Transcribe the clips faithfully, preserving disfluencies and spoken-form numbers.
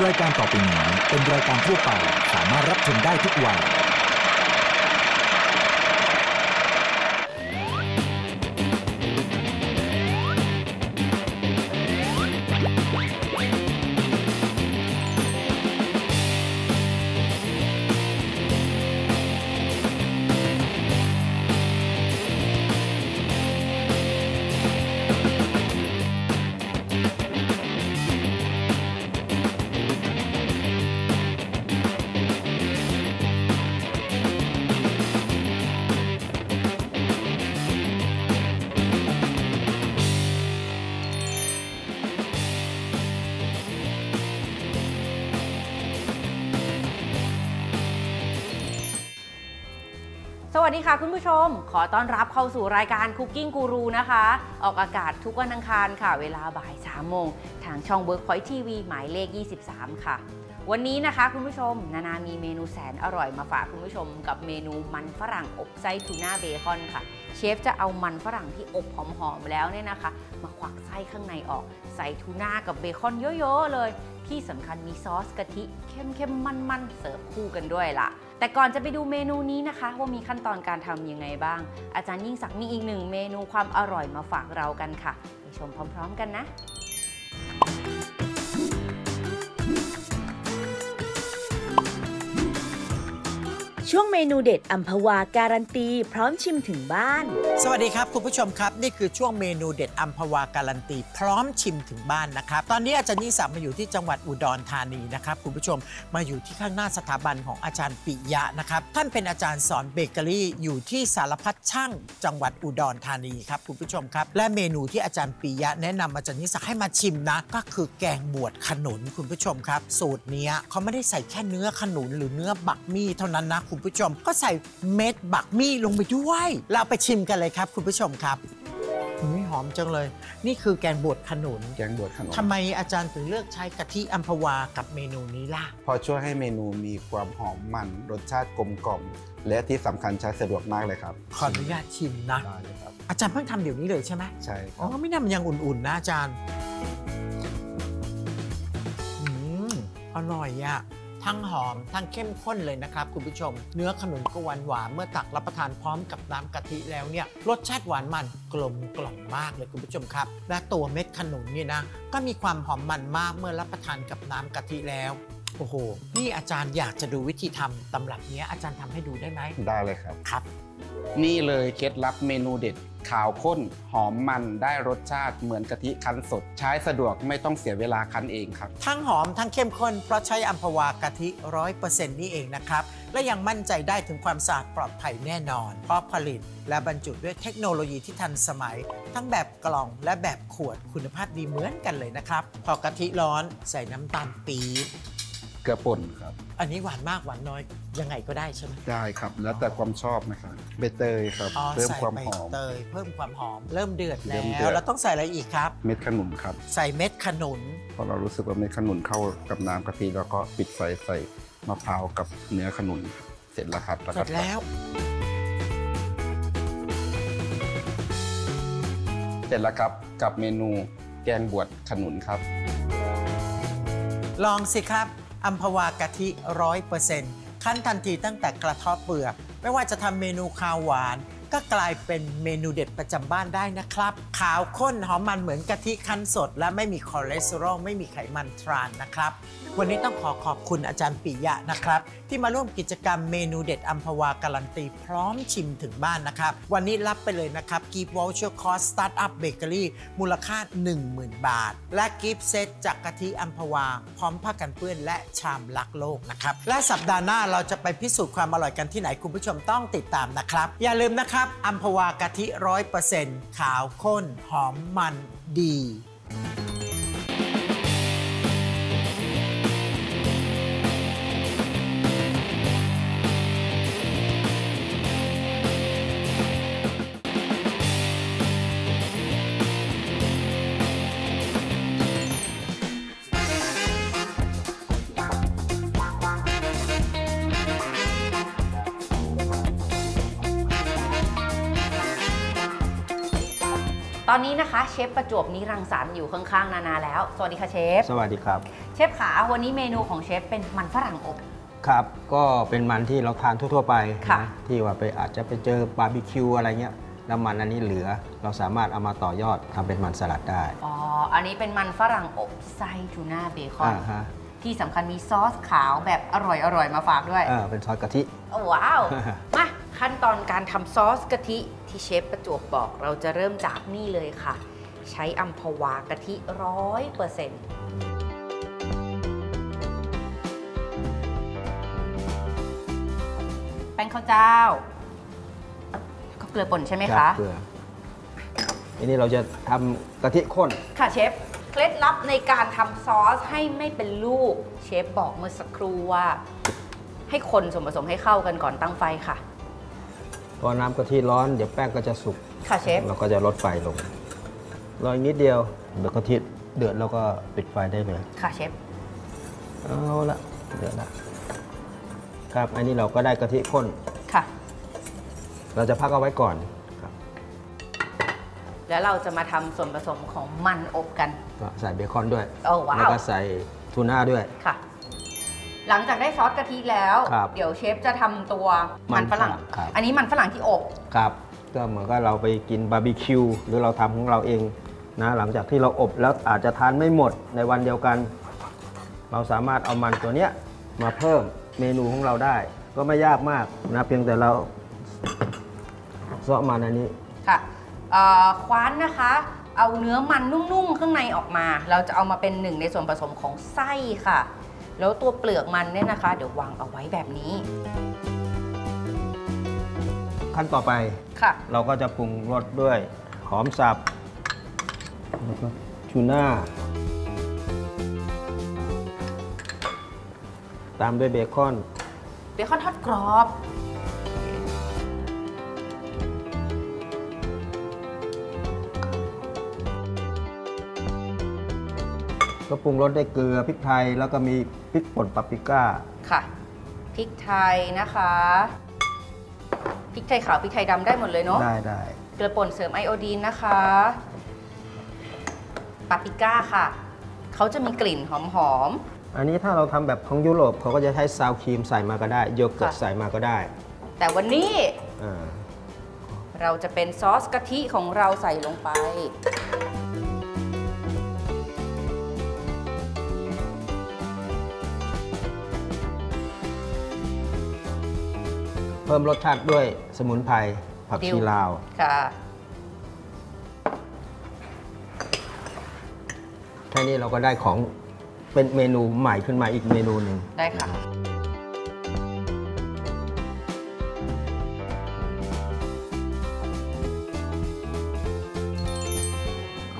รายการต่อไปนี้เป็นรายการทั่วไปสามารถรับชมได้ทุกวัยสวัสดีค่ะคุณผู้ชมขอต้อนรับเข้าสู่รายการ Cooking Guru นะคะออกอากาศทุกวันอังคารค่ะเวลาบ่ายสามโมงทางช่อง Workpoint ที วี หมายเลขยี่สิบสามค่ะวันนี้นะคะคุณผู้ชมนานามีเมนูแสนอร่อยมาฝากคุณผู้ชมกับเมนูมันฝรั่งอบไส้ทูน่าเบคอนค่ะเชฟจะเอามันฝรั่งที่อบหอมๆแล้วเนี่ยนะคะมาควักไส้ข้างในออกใส่ทูน่ากับเบคอนเยอะๆเลยที่สำคัญมีซอสกะทิเข้มๆมันๆเสิร์ฟคู่กันด้วยล่ะแต่ก่อนจะไปดูเมนูนี้นะคะว่ามีขั้นตอนการทำยังไงบ้างอาจารย์ยิ่งศักดิ์มีอีกหนึ่งเมนูความอร่อยมาฝากเรากันค่ะไปชมพร้อมๆกันนะช่วงเมนูเด็ดอัมพวาการันตีพร้อมชิมถึงบ้านสวัสดีครับคุณผู้ชมครับนี่คือช่วงเมนูเด็ดอัมพวาการันตีพร้อมชิมถึงบ้านนะครับตอนนี้อาจารย์ยิ่งศักดิ์มาอยู่ที่จังหวัดอุดรธานีนะครับคุณผู้ชมมาอยู่ที่ข้างหน้าสถาบันของอาจารย์ปิยะนะครับท่านเป็นอาจารย์สอนเบเกอรี่อยู่ที่สารพัดช่างจังหวัดอุดรธานีครับคุณผู้ชมครับและเมนูที่อาจารย์ปิยะแนะนำอาจารย์ยิ่งศักดิ์ให้มาชิมนะก็คือแกงบวชขนุนคุณผู้ชมครับสูตรนี้เขาไม่ได้ใส่แค่เนื้อขนุนหรือเนื้อบักมี่เท่านั้นนะคุณผู้ชมก็ใส่เม็ดบักมี่ลงไปด้วยเราไปชิมกันเลยครับคุณผู้ชมครับนี่หอมจังเลยนี่คือแกงบวชขนุนแกงบวชขนุนทำไมอาจารย์ถึงเลือกใช้กะทิอัมพวากับเมนูนี้ล่ะพอช่วยให้เมนูมีความหอมมันรสชาติกลมกล่อมและที่สำคัญใช้สะดวกมากเลยครับขออนุญาตชิมนะได้เลยครับอาจารย์เพิ่งทำเดี๋ยวนี้เลยใช่ไหมใช่ครับอ๋อไม่นำยังอุ่นๆนะอาจารย์อืมอร่อยอ่ะทั้งหอมทั้งเข้มข้นเลยนะครับคุณผู้ชมเนื้อขนุนก็หวานหวานเมื่อตักรับประทานพร้อมกับน้ำกะทิแล้วเนี่ยรสชาติหวานมันกลมกล่อมมากเลยคุณผู้ชมครับและตัวเม็ดขนุนนี่นะก็มีความหอมมันมากเมื่อรับประทานกับน้ำกะทิแล้วโอ้โหนี่อาจารย์อยากจะดูวิธีทำตำรับนี้อาจารย์ทำให้ดูได้ไหมได้เลยครับครับนี่เลยเคล็ดลับเมนูเด็ดขาวข้นหอมมันได้รสชาติเหมือนกะทิคั้นสดใช้สะดวกไม่ต้องเสียเวลาคั้นเองครับทั้งหอมทั้งเข้มข้นเพราะใช้อัมพวากะทิ ร้อยเปอร์เซ็นต์ นี่เองนะครับและยังมั่นใจได้ถึงความสะอาดปลอดภัยแน่นอนเพราะผลิตและบรรจุด้วยเทคโนโลยีที่ทันสมัยทั้งแบบกล่องและแบบขวดคุณภาพดีเหมือนกันเลยนะครับพอกะทิร้อนใส่น้ำตาลปี๊บเกลือป่นครับอันนี้หวานมากหวานน้อยยังไงก็ได้ใช่ไหมได้ครับแล้วแต่ความชอบนะครับใบเตยครับเพิ่มความหอมเตยเพิ่มความหอมเริ่มเดือดแล้วเราต้องใส่อะไรอีกครับเม็ดขนุนครับใส่เม็ดขนุนพอเรารู้สึกว่าเม็ดขนุนเข้ากับน้ำกะทิแล้วก็ปิดไฟใส่มะพร้าวกับเนื้อขนุนเสร็จแล้วครับเสร็จแล้วเสร็จแล้วครับกับเมนูแกงบวชขนุนครับลองสิครับอัมพวากะทิ ร้อยเปอร์เซ็นต์ ขั้นทันทีตั้งแต่กระเทาะเปลือกไม่ว่าจะทำเมนูข้าวหวานก็กลายเป็นเมนูเด็ดประจำบ้านได้นะครับขาวข้นหอมมันเหมือนกะทิคั้นสดและไม่มีคอเลสเตอรอลไม่มีไขมันทรานนะครับวันนี้ต้องขอขอบคุณอาจารย์ปิยะนะครับที่มาร่วมกิจกรรมเมนูเด็ดอัมพวาการันตีพร้อมชิมถึงบ้านนะครับวันนี้รับไปเลยนะครับกิฟต์วอลเชอร์คอร์สสตาร์ทอัพเบเกอรี่มูลค่า หนึ่งหมื่น บาทและกิฟต์เซตจากกะทิอัมพวาพร้อมผ้ากันเปื้อนและชามรักโลกนะครับและสัปดาห์หน้าเราจะไปพิสูจน์ความอร่อยกันที่ไหนคุณผู้ชมต้องติดตามนะครับอย่าลืมนะครับอัมพวากะทิ ร้อยเปอร์เซ็นต์ ขาวข้นหอมมันดี ตอนนี้นะคะเชฟประจวบนิรังสรรค์อยู่ข้างๆนานาแล้วสวัสดีค่ะเชฟสวัสดีครับเชฟขาวันนี้เมนูของเชฟเป็นมันฝรั่งอบครับก็เป็นมันที่เราทานทั่วๆไปนะที่ว่าไปอาจจะไปเจอบาร์บีคิวอะไรเงี้ยแล้วมันอันนี้เหลือเราสามารถเอามาต่อยอดทำเป็นมันสลัดได้อ๋ออันนี้เป็นมันฝรั่งอบไส้ทูน่าเบคอนที่สำคัญมีซอสขาวแบบอร่อยอร่อยมาฝากด้วยเออเป็นซอสกะทิว้าว มาขั้นตอนการทำซอสกะทิที่เชฟประจวบบอกเราจะเริ่มจากนี่เลยค่ะใช้อัมพวากะทิร้อยเปอร์เซ็นต์แป้งข้าวเจ้าก็เกลือป่นใช่ไหมคะเกลืออันนี้เราจะทำกะทิข้นค่ะเชฟเคล็ดลับในการทำซอสให้ไม่เป็นลูกเชฟบอกเมื่อสักครู่ว่าให้คนส่วนผสมให้เข้ากันก่อนตั้งไฟค่ะพอน้ำกะทิร้อนเดี๋ยวแป้งก็จะสุกค่ะเชฟเราก็จะลดไฟลงรออีกนิดเดียวเดี๋ยวกะทิเดือดแล้วก็ปิดไฟได้เลยค่ะเชฟเอาละเดือดละครับอันนี้เราก็ได้กะทิข้นค่ะเราจะพักเอาไว้ก่อนแล้วเราจะมาทำส่วนผสมของมันอบกันใส่เบคอนด้วยแล้วก็ใส่ทูน่าด้วยค่ะหลังจากได้ซอสกะทิแล้วเดี๋ยวเชฟจะทำตัวมันฝรั่งอันนี้มันฝรั่งที่อบครับก็เหมือนกับเราไปกินบาร์บีคิวหรือเราทำของเราเองนะหลังจากที่เราอบแล้วอาจจะทานไม่หมดในวันเดียวกันเราสามารถเอามันตัวเนี้ยมาเพิ่มเมนูของเราได้ก็ไม่ยากมากนะเพียงแต่เราซอสมันอันนี้ค่ะคว้านนะคะเอาเนื้อมันนุ่มๆข้างในออกมาเราจะเอามาเป็นหนึ่งในส่วนผสมของไส้ค่ะแล้วตัวเปลือกมันเนี่ยนะคะเดี๋ยววางเอาไว้แบบนี้ขั้นต่อไปค่ะเราก็จะปรุงรสด้วยหอมสับทูน่าตามด้วยเบคอนเบคอนทอดกรอบก็ปรุงรสด้วยเกลือพริกไทยแล้วก็มีพริกป่นปาปริก้าค่ะพริกไทยนะคะพริกไทยขาวพริกไทยดำได้หมดเลยเนาะได้ได้เกลือป่นเสริมไอโอดีนนะคะปาปริก้าค่ะเขาจะมีกลิ่นหอมๆอันนี้ถ้าเราทำแบบของยุโรปเขาก็จะใช้ซาวครีมใส่มาก็ได้โยเกิร์ตใส่มาก็ได้แต่วันนี้เราจะเป็นซอสกะทิของเราใส่ลงไปเพิ่มรสชาติด้วยสมุนไพรผักชีลาวแค่นี้เราก็ได้ของเป็นเมนูใหม่ขึ้นมาอีกเมนูหนึ่งได้ค่ะ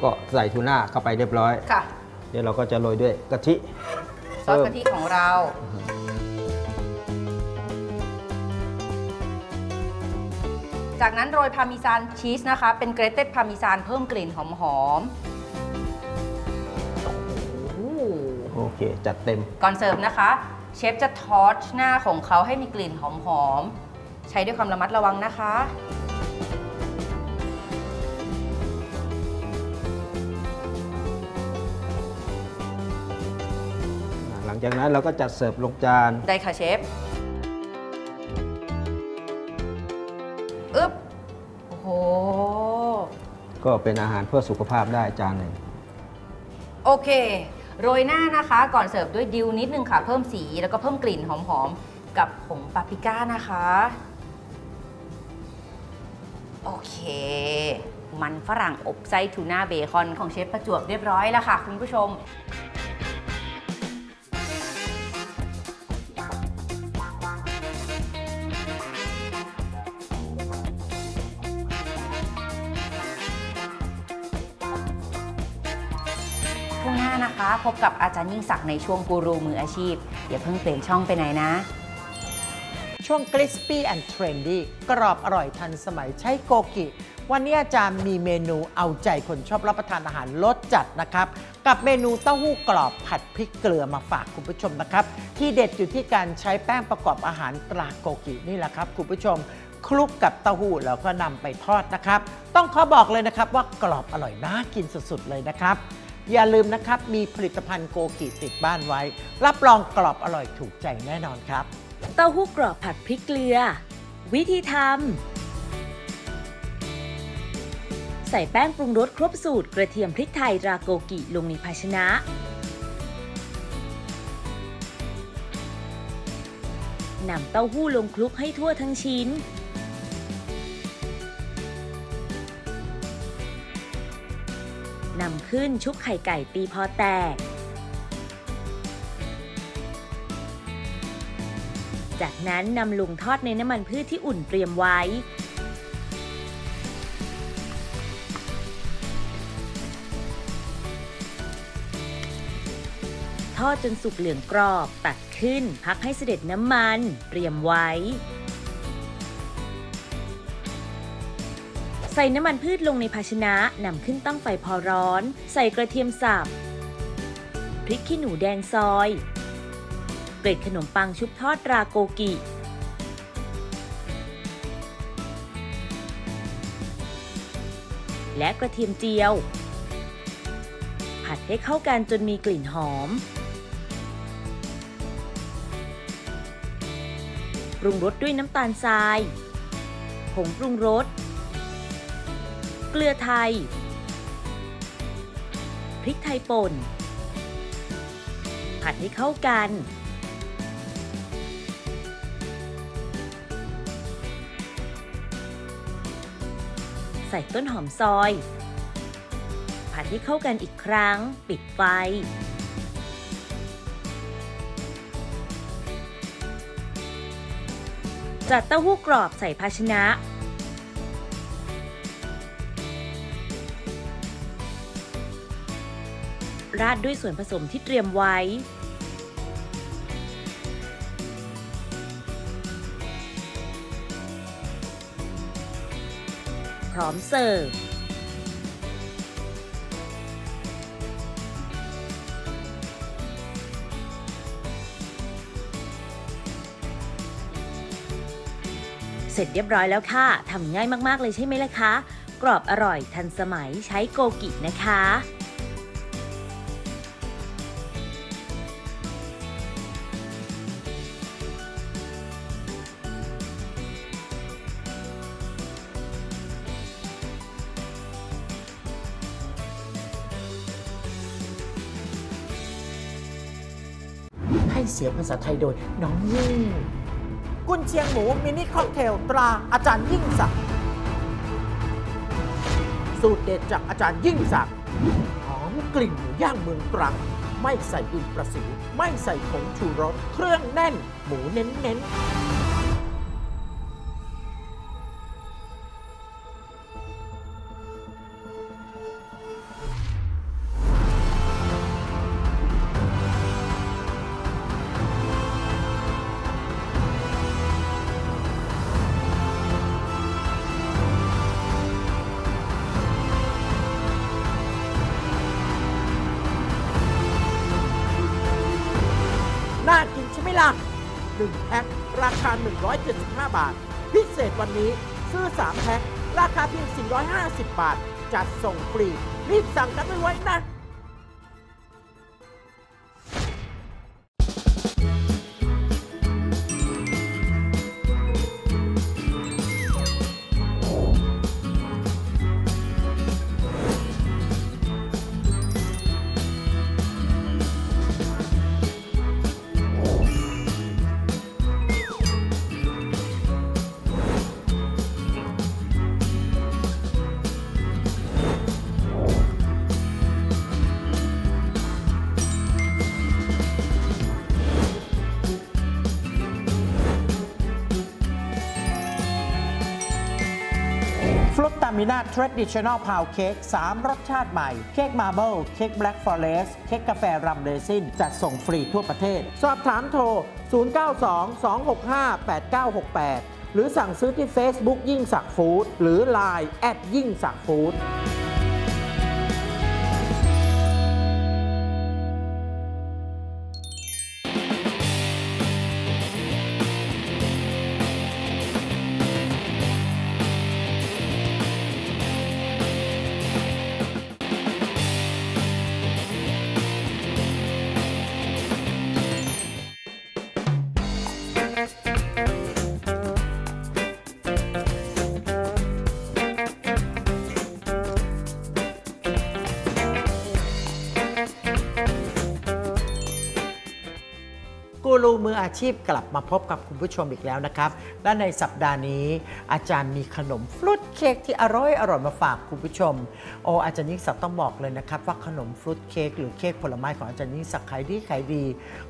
ก็ใส่ทูน่าเข้าไปเรียบร้อยค่ะเดี๋ยวเราก็จะโรยด้วยกะทิซอสกะทิของเราจากนั้นโรยพาร์เมซานชีสนะคะเป็นเกรเต็ดพาร์เมซานเพิ่มกลิ่นหอมๆโอเคจัดเต็มก่อนเสิร์ฟนะคะเชฟจะทอสหน้าของเขาให้มีกลิ่นหอมๆใช้ด้วยความระมัดระวังนะคะหลังจากนั้นเราก็จัดเสิร์ฟลงจานได้ค่ะเชฟอึ๊บโอ้โหก็เป็นอาหารเพื่อสุขภาพได้จานหนึ่งโอเคโรยหน้านะคะก่อนเสิร์ฟด้วยดิวนิดนึงค่ะเพิ่มสีแล้วก็เพิ่มกลิ่นหอมๆกับผงปาปริก้านะคะโอเคมันฝรั่งอบไส้ทูน่าเบคอนของเชฟประจวบเรียบร้อยแล้วค่ะคุณผู้ชมช่วงหน้านะคะพบกับอาจารย์ยิ่งศักดิ์ในช่วงกูรูมืออาชีพอย่าเพิ่งเปลี่ยนช่องไปไหนนะช่วง Crispy and Trendy กรอบอร่อยทันสมัยใช้โกกิวันนี้อาจารย์มีเมนูเอาใจคนชอบรับประทานอาหารรสจัดนะครับกับเมนูเต้าหู้กรอบผัดพริกเกลือมาฝากคุณผู้ชมนะครับที่เด็ดอยู่ที่การใช้แป้งประกอบอาหารตราโกกินี่แหละครับคุณผู้ชม คลุกกับเต้าหู้แล้วก็นำไปทอดนะครับต้องขอบอกเลยนะครับว่ากรอบอร่อยน่ากินสุดๆเลยนะครับอย่าลืมนะครับมีผลิตภัณฑ์โกกิติดบ้านไว้รับรองกรอบอร่อยถูกใจแน่นอนครับเต้าหู้กรอบผัดพริกเกลือวิธีทำใส่แป้งปรุงรสครบสูตรกระเทียมพริกไทยราโกกิลงในภาชนะนำเต้าหู้ลงคลุกให้ทั่วทั้งชิ้นนำขึ้นชุบไข่ไก่ตีพอแตกจากนั้นนำลงทอดในน้ำมันพืชที่อุ่นเตรียมไว้ทอดจนสุกเหลืองกรอบตักขึ้นพักให้เสด็จน้ำมันเตรียมไว้ใส่น้ำมันพืชลงในภาชนะนำขึ้นตั้งไฟพอร้อนใส่กระเทียมสับพริกขี้หนูแดงซอยเกล็ดขนมปังชุบทอดราโกกิและกระเทียมเจียวผัดให้เข้ากันจนมีกลิ่นหอมปรุงรสด้วยน้ำตาลทรายผงปรุงรสเกลือไทยพริกไทยป่นผัดให้เข้ากันใส่ต้นหอมซอยผัดให้เข้ากันอีกครั้งปิดไฟจัดเต้าหู้กรอบใส่ภาชนะราดด้วยส่วนผสมที่เตรียมไว้พร้อมเสิร์ฟเสร็จเรียบร้อยแล้วค่ะทำง่ายมากๆเลยใช่ไหมล่ะคะกรอบอร่อยทันสมัยใช้โกกินะคะให้เสียงภาษาไทยโดยน้องยิ่งกุนเชียงหมูมินิค็อกเทลตราอาจารย์ยิ่งศักดิ์สูตรเด็ดจากอาจารย์ยิ่งศักดิ์หอมกลิ่นหมูย่างเมืองตรังไม่ใส่อินประสิวไม่ใส่ผงชูรสเครื่องแน่นหมูเน้นๆน่ากินใช่ไหมล่ะหนึ่งแพ็คราคาหนึ่งร้อยเจ็ดสิบห้าบาทพิเศษวันนี้ซื้อสามแพ็คราคาเพียงสี่ร้อยห้าสิบบาทจัดส่งฟรีรีบสั่งกันไว้นะฟลุตตามิน่า Traditional Pound Cake สามรสชาติใหม่เค้กมาร์เบิลเค้ก Black Forest เค้กกาแฟรัมเรซินจัดส่งฟรีทั่วประเทศสอบถามโทรศูนย์ เก้า สอง สอง หก ห้า แปด เก้า หก แปดหรือสั่งซื้อที่ Facebook ยิ่งศักดิ์ฟู้ดหรือ ไลน์ แอดยิ่งศักดิ์ฟู้ด รูมืออาชีพกลับมาพบกับคุณผู้ชมอีกแล้วนะครับและในสัปดาห์นี้อาจารย์มีขนมฟรุตเค้กที่อร่อยอร่อยมาฝากคุณผู้ชมโออาจารย์ยิ่งศักดิ์ต้องบอกเลยนะครับว่าขนมฟรุตเค้กหรือเค้กผลไม้ของอาจารย์ยิ่งศักดิ์ขายดีขายดี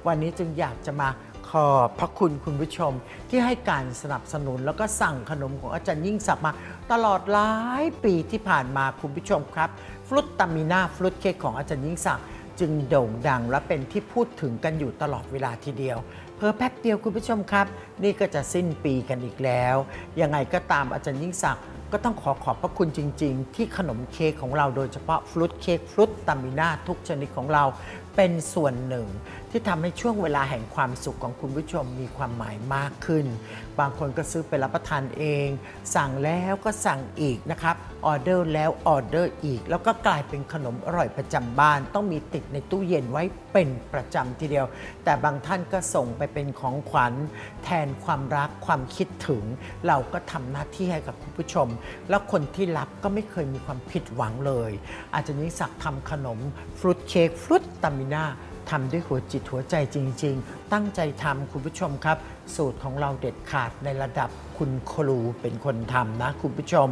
วันนี้จึงอยากจะมาขอบพระคุณคุณผู้ชมที่ให้การสนับสนุนแล้วก็สั่งขนมของอาจารย์ยิ่งศักดิ์มาตลอดหลายปีที่ผ่านมาคุณผู้ชมครับฟรุตตามิน่าฟรุตเค้กของอาจารย์ยิ่งศักดิ์จึงโด่งดังและเป็นที่พูดถึงกันอยู่ตลอดเวลาทีเดียวเพิ่มแป๊บเดียวคุณผู้ชมครับนี่ก็จะสิ้นปีกันอีกแล้วยังไงก็ตามอาจารย์ยิ่งศักดิ์ก็ต้องขอขอบพระคุณจริงๆที่ขนมเค้กของเราโดยเฉพาะฟรุตเค้กฟรุตตามิน่าทุกชนิดของเราเป็นส่วนหนึ่งที่ทำให้ช่วงเวลาแห่งความสุขของคุณผู้ชมมีความหมายมากขึ้นบางคนก็ซื้อไปรับประทานเองสั่งแล้วก็สั่งอีกนะครับออเดอร์แล้วออเดอร์อีกแล้วก็กลายเป็นขนมอร่อยประจำบ้านต้องมีติดในตู้เย็นไว้เป็นประจำทีเดียวแต่บางท่านก็ส่งไปเป็นของขวัญแทนความรักความคิดถึงเราก็ทำหน้าที่ให้กับคุณผู้ชมแล้วคนที่รับก็ไม่เคยมีความผิดหวังเลยอาจารย์ยิ่งศักดิ์ทำขนมฟรุตเค้กฟรุตตามิน่าทำด้วยหัวจิตหัวใจจริงๆตั้งใจทำคุณผู้ชมครับสูตรของเราเด็ดขาดในระดับคุณครูเป็นคนทำนะคุณผู้ชม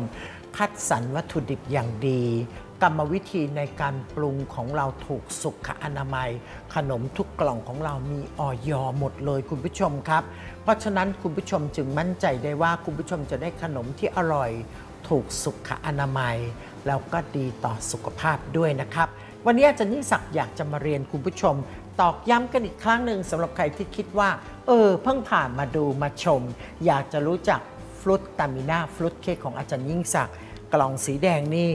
คัดสรรวัตถุดิบอย่างดีกรรมวิธีในการปรุงของเราถูกสุขอนามัยขนมทุกกล่องของเรามีออยหมดเลยคุณผู้ชมครับเพราะฉะนั้นคุณผู้ชมจึงมั่นใจได้ว่าคุณผู้ชมจะได้ขนมที่อร่อยถูกสุขอนามัยแล้วก็ดีต่อสุขภาพด้วยนะครับวันนี้อาจารย์ยิ่งศักดิ์อยากจะมาเรียนคุณผู้ชมตอกย้ำกันอีกครั้งหนึ่งสำหรับใครที่คิดว่าเออเพิ่งผ่านมาดูมาชมอยากจะรู้จักฟรุตตามิน่าฟรุตเค้กของอาจารย์ยิ่งศักดิ์กล่องสีแดงนี่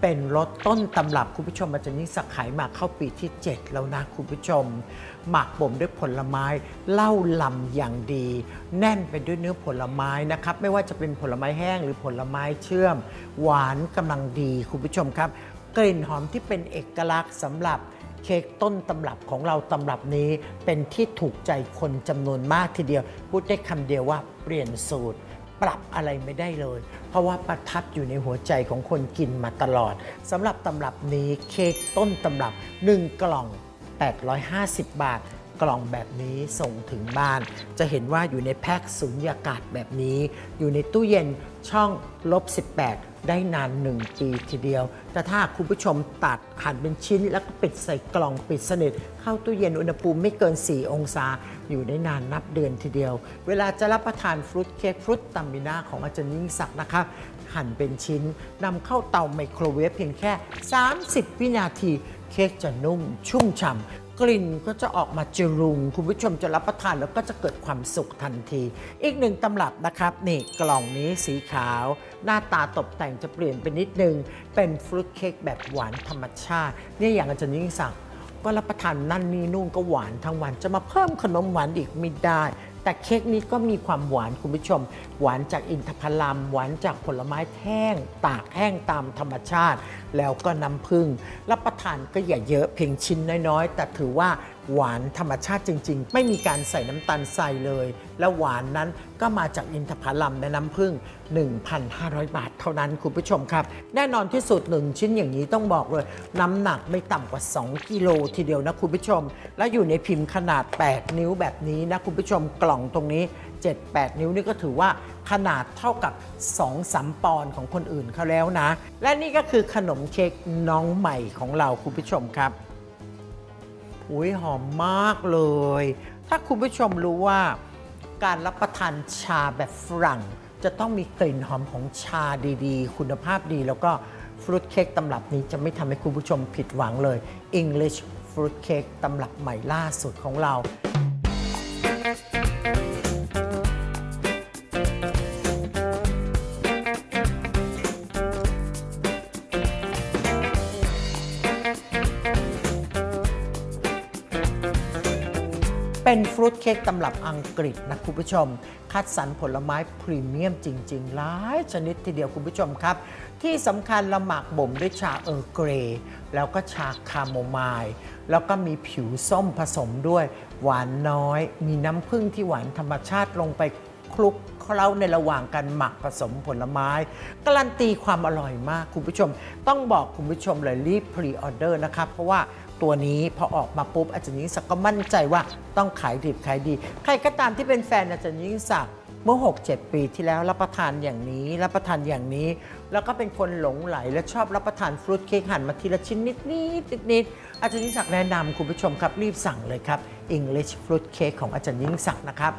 เป็นรสต้นตำรับคุณผู้ชมอาจารย์ยิ่งศักดิ์ขายมาเข้าปีที่เจ็ดแล้วนะคุณผู้ชมหมักบ่มด้วยผลไม้เล่าลำอย่างดีแน่นไปด้วยเนื้อผลไม้นะครับไม่ว่าจะเป็นผลไม้แห้งหรือผลไม้เชื่อมหวานกำลังดีคุณผู้ชมครับกลิ่นหอมที่เป็นเอกลักษณ์สำหรับเค้กต้นตำรับของเราตำรับนี้เป็นที่ถูกใจคนจำนวนมากทีเดียวพูดได้คำเดียวว่าเปลี่ยนสูตรปรับอะไรไม่ได้เลยเพราะว่าประทับอยู่ในหัวใจของคนกินมาตลอดสำหรับตำรับนี้เค้กต้นตำรับหนึ่งกล่องแปดร้อยห้าสิบบาทกล่องแบบนี้ส่งถึงบ้านจะเห็นว่าอยู่ในแพ็คสุญญากาศแบบนี้อยู่ในตู้เย็นช่องลบสิบแปดได้นานหนึ่งปีทีเดียวแต่ถ้าคุณผู้ชมตัดหั่นเป็นชิ้นแล้วก็ปิดใส่กล่องปิดสนิทเข้าตู้เย็นอุณหภูมิไม่เกินสี่องศาอยู่ได้นานนับเดือนทีเดียวเวลาจะรับประทานฟรุตเค้กฟรุตตามิน่าของอาจารย์ยิ่งศักดิ์นะครับหั่นเป็นชิ้นนำเข้าเตาไมโครเวฟเพียงแค่สามสิบวินาทีเค้กจะนุ่มชุ่มฉ่ำกลิ่นก็จะออกมาจรุงคุณผู้ชมจะรับประทานแล้วก็จะเกิดความสุขทันทีอีกหนึ่งตำรับนะครับนี่กล่องนี้สีขาวหน้าตาตกแต่งจะเปลี่ยนไปนิดนึงเป็นฟรุตเค้กแบบหวานธรรมชาตินี่อย่างอาจารย์ยิ่งศักดิ์ก็รับประทานนั่นนี่นู่นก็หวานทั้งวันจะมาเพิ่มขนมหวานอีกไม่ได้แต่เค้กนี้ก็มีความหวานคุณผู้ชมหวานจากอินทผลัมหวานจากผลไม้แห้งตากแห้งตามธรรมชาติแล้วก็น้ำผึ้งรับประทานก็อย่าเยอะเพียงชิ้นน้อยๆแต่ถือว่าหวานธรรมชาติจริงๆไม่มีการใส่น้ำตาลใส่เลยและหวานนั้นก็มาจากอินทผลัมและน้ำผึ้ง หนึ่งพันห้าร้อย บาทเท่านั้นคุณผู้ชมครับแน่นอนที่สุดหนึ่งชิ้นอย่างนี้ต้องบอกเลยน้ำหนักไม่ต่ำกว่าสองกิโลทีเดียวนะคุณผู้ชมและอยู่ในพิมพ์ขนาดแปดนิ้วแบบนี้นะคุณผู้ชมกล่องตรงนี้เจ็ดแปดนิ้วนี่ก็ถือว่าขนาดเท่ากับ สองสาม ปอนด์ของคนอื่นเขาแล้วนะและนี่ก็คือขนมเค้กน้องใหม่ของเราคุณผู้ชมครับอุ้ยหอมมากเลยถ้าคุณผู้ชมรู้ว่าการรับประทานชาแบบฝรั่งจะต้องมีกลิ่นหอมของชาดีๆคุณภาพดีแล้วก็ฟรุตเค้กตำรับนี้จะไม่ทำให้คุณผู้ชมผิดหวังเลย English Fruit Cake ตำรับใหม่ล่าสุดของเราเป็นฟรุตเค้กตำรับอังกฤษนะคุณผู้ชมคัดสรรผลไม้พรีเมียมจริงๆหลายชนิดทีเดียวคุณผู้ชมครับที่สำคัญเราหมักบ่มด้วยชาเออร์เกรย์แล้วก็ชาคาโมไมล์แล้วก็มีผิวส้มผสมด้วยหวานน้อยมีน้ำผึ้งที่หวานธรรมชาติลงไปคลุกเคล้าในระหว่างการหมักผสมผลไม้การันตีความอร่อยมากคุณผู้ชมต้องบอกคุณผู้ชมเลยรีบพรีออเดอร์นะครับเพราะว่า ตัวนี้พอออกมาปุ๊บอาจารย์ยิ่งศักดิ์ก็มั่นใจว่าต้องขายดิบขายดีใครก็ตามที่เป็นแฟนอาจารย์ยิ่งศักดิ์เมื่อ หกเจ็ด ปีที่แล้วรับประทานอย่างนี้รับประทานอย่างนี้แล้วก็เป็นคนหลงไหลและชอบรับประทานฟรุตเค้กหั่นมาทีละชิ้นนิดนิดนิดนิดอาจารย์ยิ่งศักดิ์แนะนำคุณผู้ชมครับรีบสั่งเลยครับ English Fruit Cake ของอาจารย์ยิ่งศักดิ์นะครับ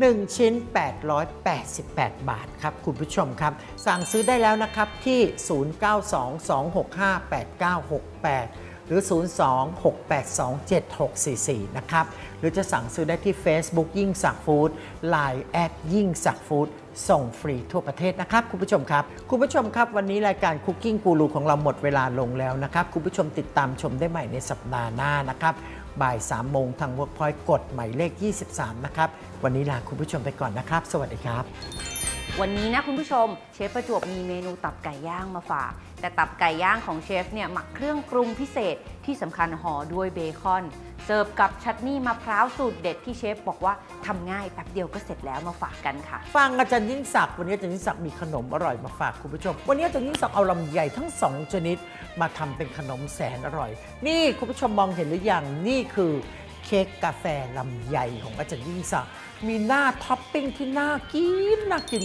หนึ่งชิ้นแปดร้อยแปดสิบแปดบาทครับคุณผู้ชมครับสั่งซื้อได้แล้วนะครับที่ศูนย์ เก้า สอง สอง หก ห้า แปด เก้า หก แปดหรือศูนย์ สอง หก แปด สอง เจ็ด หก สี่ สี่นะครับหรือจะสั่งซื้อได้ที่ Facebook ยิ่งศักดิ์ฟู้ด ไลน์ แอดยิ่งศักดิ์ฟู้ดส่งฟรีทั่วประเทศนะครับคุณผู้ชมครับคุณผู้ชมครับวันนี้รายการ Cooking Guru ของเราหมดเวลาลงแล้วนะครับคุณผู้ชมติดตามชมได้ใหม่ในสัปดาห์หน้านะครับบ่ายสามโมงทาง Workpoint กดหมายเลขยี่สิบสามนะครับวันนี้ลาคุณผู้ชมไปก่อนนะครับสวัสดีครับวันนี้นะคุณผู้ชมเชฟประจวบมีเมนูตับไก่ย่างมาฝากแต่ตับไก่ย่างของเชฟเนี่ยหมักเครื่องปรุงพิเศษที่สำคัญห่อด้วยเบคอนเสิร์ฟกับชัตนี่มะพร้าวสูตรเด็ดที่เชฟบอกว่าทำง่ายแป๊บเดียวก็เสร็จแล้วมาฝากกันค่ะฟังอาจารย์ยิ่งศักดิ์วันนี้อาจารย์ยิ่งศักดิ์มีขนมอร่อยมาฝากคุณผู้ชมวันนี้อาจารย์ยิ่งศักดิ์เอาลำไยทั้งสองชนิดมาทำเป็นขนมแสนอร่อยนี่คุณผู้ชมมองเห็นหรือยังนี่คือเค้กกาแฟลำไยของอาจารย์ยิ่งศักดิ์มีหน้าท็อปปิ้งที่น่ากินน่ากิน